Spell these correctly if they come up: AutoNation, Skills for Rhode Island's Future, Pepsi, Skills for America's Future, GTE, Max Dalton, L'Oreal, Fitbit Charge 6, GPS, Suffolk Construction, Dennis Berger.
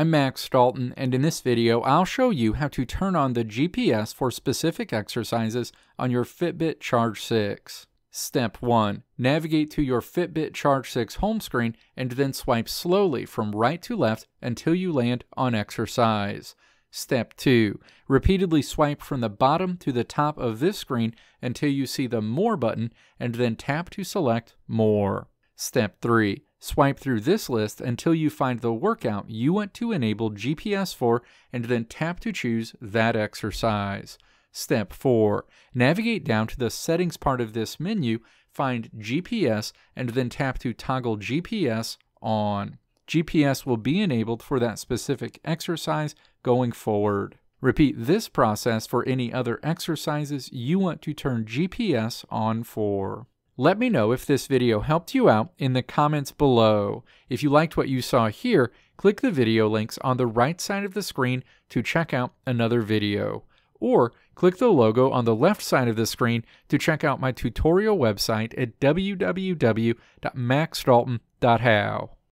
I'm Max Dalton, and in this video I'll show you how to turn on the GPS for specific exercises on your Fitbit Charge 6. Step 1. Navigate to your Fitbit Charge 6 home screen and then swipe slowly from right to left until you land on exercise. Step 2. Repeatedly swipe from the bottom to the top of this screen until you see the More button and then tap to select More. Step 3. Swipe through this list until you find the workout you want to enable GPS for and then tap to choose that exercise. Step 4. Navigate down to the settings part of this menu, find GPS, and then tap to toggle GPS on. GPS will be enabled for that specific exercise going forward. Repeat this process for any other exercises you want to turn GPS on for. Let me know if this video helped you out in the comments below. If you liked what you saw here, click the video links on the right side of the screen to check out another video. Or click the logo on the left side of the screen to check out my tutorial website at www.maxdalton.how.